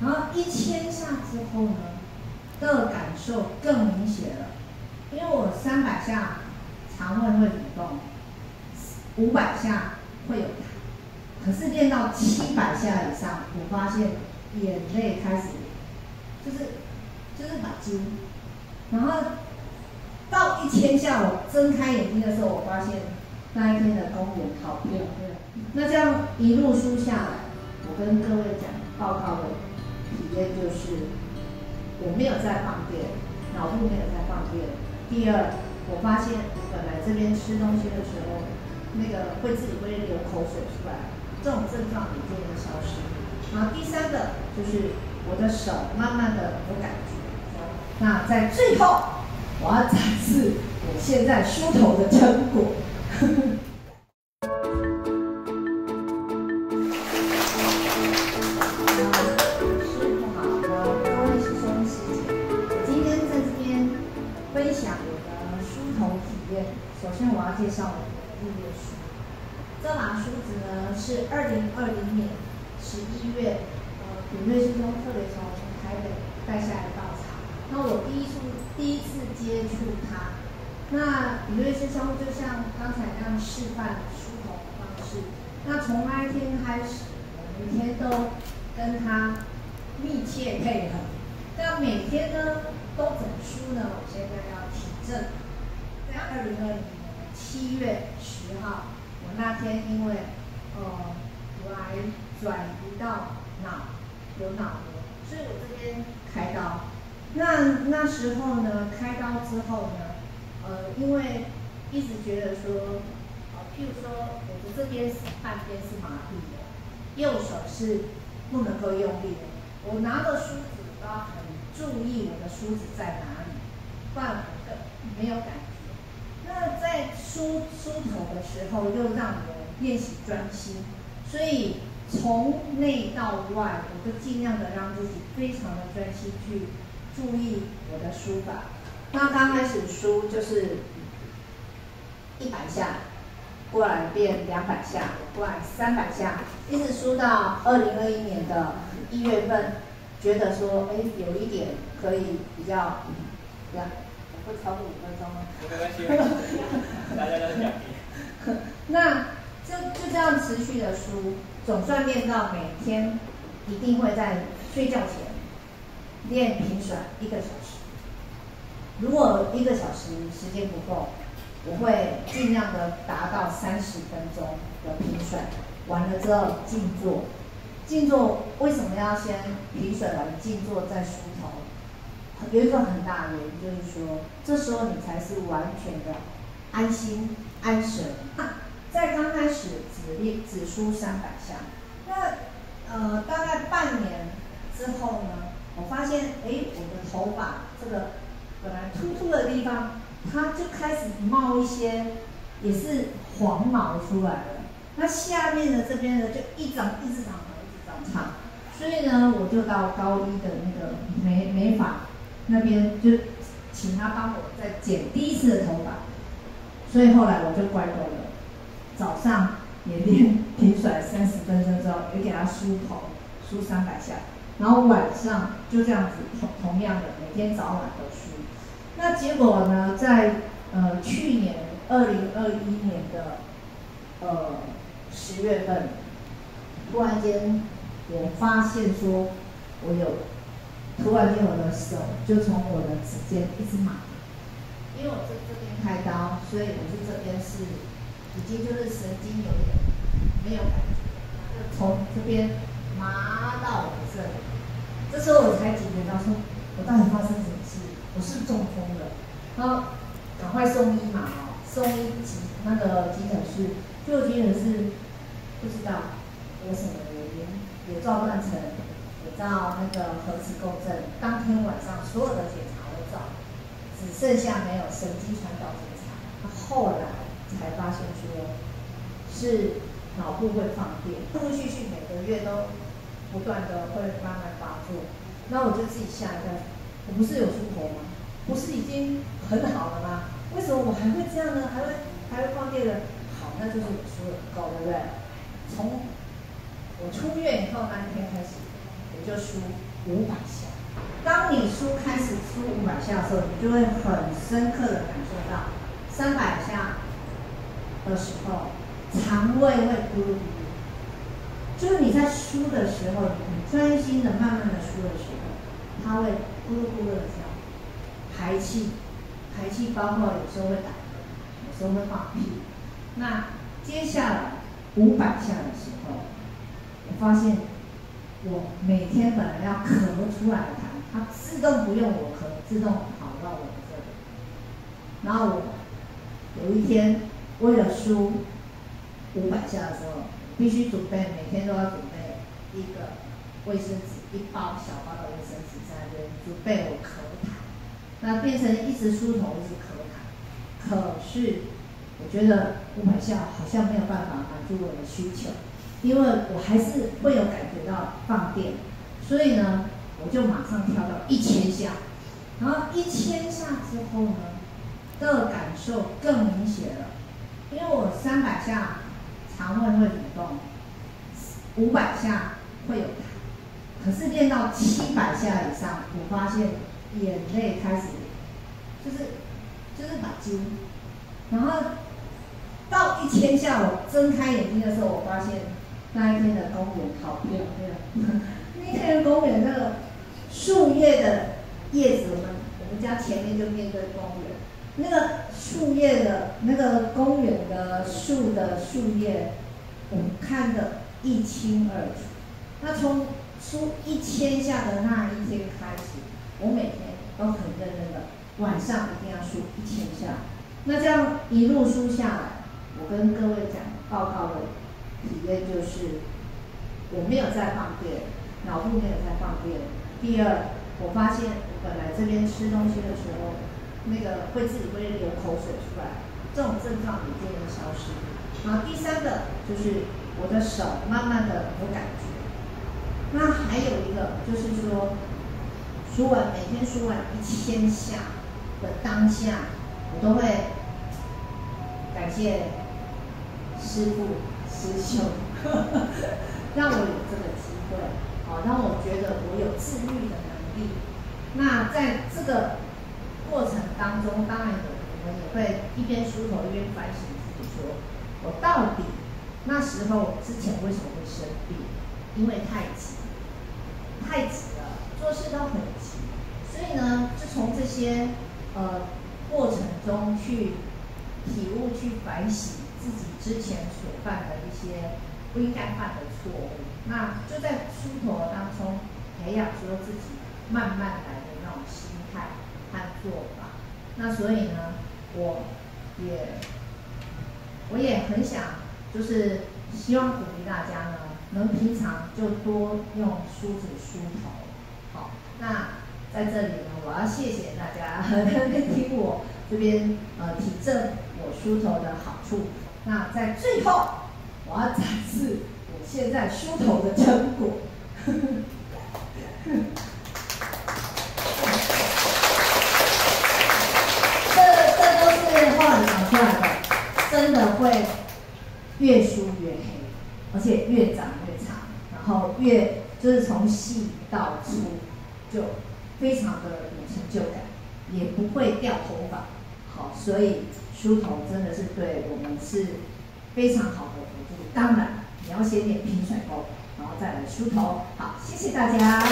然后1000下之后呢，的感受更明显了，因为我300下肠胃会蠕动，500下会有痰，可是练到700下以上，我发现眼泪开始就是把揪，然后到1000下我睁开眼睛的时候，我发现那一天的公园好漂亮。那这样一路输下来，我跟各位讲报告的体验就是，我没有在放电，脑部没有在放电。第二，我发现本来这边吃东西的时候，那个会自己会流口水出来，这种症状也就能消失。然后第三个就是我的手慢慢的有感觉。那在最后，我要展示我现在梳头的成果。介绍我的毕业书，这把梳子呢是2020年11月，古瑞师兄特别从台北带下来到场。那我第一次接触它，那古瑞师兄就像刚才那样示范梳头的方式。那从那一天开始，我每天都跟他密切配合。那每天呢都怎么梳呢？我现在要提正，在2020年7月10号，我那天因为来转移到脑，有脑炎，所以我这边开刀。那时候呢，开刀之后呢，因为一直觉得说，譬如说我的这边是半边是麻痹的，右手是不能够用力的。我拿着梳子都要很注意我的梳子在哪里，不然我更没有感觉。那在梳头的时候，又让我练习专心，所以从内到外，我就尽量的让自己非常的专心去注意我的梳法。那刚开始梳就是100下，忽然变200下，忽然300下，一直梳到2021年1月份，觉得说，哎，有一点可以比较不超过5分钟吗？没关系，大家都是奖励。那就这样持续的梳，总算练到每天一定会在睡觉前练平甩1个小时。如果1个小时时间不够，我会尽量的达到30分钟的平甩。完了之后静坐，静坐为什么要先平甩完静坐再梳头？有一个很大的原因就是说，这时候你才是完全的安心安神。在刚开始只梳300下，那大概半年之后呢，我发现我的头发这个本来秃秃的地方，它就开始冒一些也是黄毛出来了。那下面的这边呢，就一直长，所以呢，我就到高一的那个美发。那边就请他帮我再剪第一次的头发，所以后来我就乖乖了，早上也练平甩30分钟之后，也给他梳头，梳300下，然后晚上就这样子同样的每天早晚都梳。那结果呢，在去年2021年的10月份，突然间我发现说我有。突然间，我的手就从我的指尖一直麻，因为我这边开刀，所以我这边是已经就是神经有点没有感觉，就从这边麻到我这里。这时候我才警觉到说，我到底发生什么事？我是中风了，然后赶快送医嘛，送医急诊室，就急诊室不知道有什么原因，有照断层。照那个核磁共振，当天晚上所有的检查都照，只剩下没有神经传导检查。后来才发现说，是脑部会放电，陆陆续续每个月都不断的会慢慢发作。那我就自己吓一跳，我不是有梳头吗？不是已经很好了吗？为什么我还会这样呢？还会放电呢？好，那就是我梳的不够，对不对？从我出院以后那一天开始。也就输500下。当你开始输500下的时候，你就会很深刻的感受到300下的时候，肠胃会咕噜咕噜。就是你在输的时候，你专心的、慢慢的输的时候，它会咕噜咕噜的跳，排气包括有时候会打嗝，有时候会放屁。那接下来500下的时候，我发现我每天本来要咳出来的痰，它自动不用我咳，自动跑到我这里。然后我有一天为了输500下的时候，必须准备每天都要准备一个卫生纸，小包的卫生纸在那边准备我咳痰，那变成一直梳头一直咳痰。可是我觉得500下好像没有办法满足我的需求，因为我还是会有感觉到放电，所以呢，我就马上跳到1000下，然后1000下之后呢，的感受更明显了，因为我300下肠胃会蠕动，500下会有痰，可是练到700下以上，我发现眼泪开始，就是把筋，然后到1000下，我睁开眼睛的时候，我发现那一天的公园好漂亮。那天的公园那个树叶的叶子，我们家前面就面对公园，那个树叶的那个公园的树的树叶，我们看得一清二楚。那从输1000下的那一天开始，我每天都很认真的，晚上一定要输1000下。那这样一路输下来，我跟各位报告的体验就是，我没有在放电，脑部没有在放电。第二，我发现我本来这边吃东西的时候，那个会自己会流口水出来，这种症状也渐渐消失。然后第三个就是我的手慢慢的有感觉。那还有一个就是说，每天输完1000下的当下，我都会感谢师父、师兄，让我有这个机会，让我觉得我有自愈的能力。那在这个过程当中，当然我们也会一边梳头一边反省自己，说我到底那时候之前为什么会生病？因为太急了，做事都很急，所以呢，就从这些过程中去体悟、去反省自己之前所犯的一些不应该犯的错误，那就在梳头当中培养说自己慢慢来的那种心态和做法。那所以呢，我也很想，就是希望鼓励大家呢，能平常就多用梳子梳头。好，那在这里呢，我要谢谢大家听我这边提振我梳头的好处。那在最后，我要展示我现在梳头的成果。这都是后来长出来的，真的会越梳越黑，而且越长越长，然后就是从细到粗，就非常的有成就感，也不会掉头发。好，所以梳头真的是对我们是非常好的辅助，当然你要先练平甩功，然后再来梳头。好，谢谢大家。